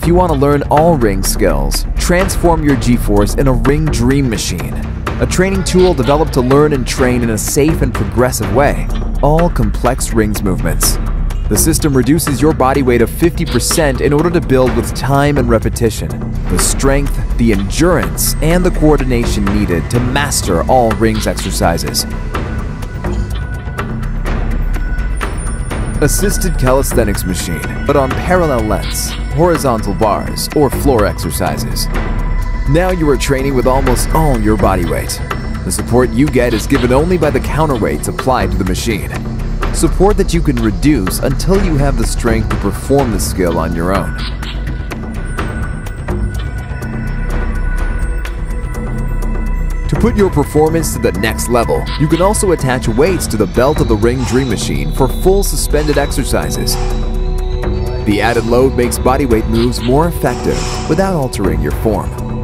If you want to learn all ring skills, transform your G-Force in a Ring Dream Machine, a training tool developed to learn and train in a safe and progressive way all complex rings movements. The system reduces your body weight of 50% in order to build with time and repetition, the strength, the endurance, and the coordination needed to master all rings exercises. Assisted calisthenics machine, but on parallel lengths, horizontal bars, or floor exercises. Now you are training with almost all your body weight. The support you get is given only by the counterweights applied to the machine. Support that you can reduce until you have the strength to perform the skill on your own. To put your performance to the next level, you can also attach weights to the belt of the Ring Dream Machine for full suspended exercises. The added load makes bodyweight moves more effective without altering your form.